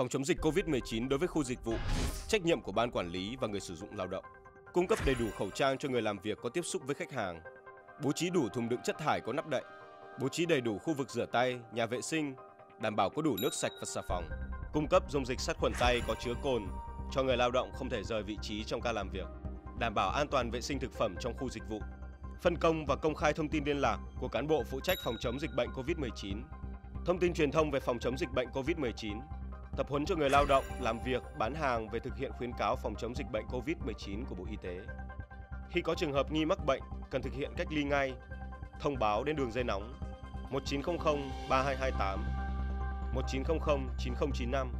phòng chống dịch COVID-19 đối với khu dịch vụ, trách nhiệm của ban quản lý và người sử dụng lao động, cung cấp đầy đủ khẩu trang cho người làm việc có tiếp xúc với khách hàng, bố trí đủ thùng đựng chất thải có nắp đậy, bố trí đầy đủ khu vực rửa tay, nhà vệ sinh, đảm bảo có đủ nước sạch và xà phòng, cung cấp dung dịch sát khuẩn tay có chứa cồn cho người lao động không thể rời vị trí trong ca làm việc, đảm bảo an toàn vệ sinh thực phẩm trong khu dịch vụ, phân công và công khai thông tin liên lạc của cán bộ phụ trách phòng chống dịch bệnh COVID-19, thông tin truyền thông về phòng chống dịch bệnh COVID-19, tập huấn cho người lao động làm việc, bán hàng về thực hiện khuyến cáo phòng chống dịch bệnh COVID-19 của Bộ Y tế. Khi có trường hợp nghi mắc bệnh, cần thực hiện cách ly ngay, thông báo đến đường dây nóng 1900 3228, 1900 9095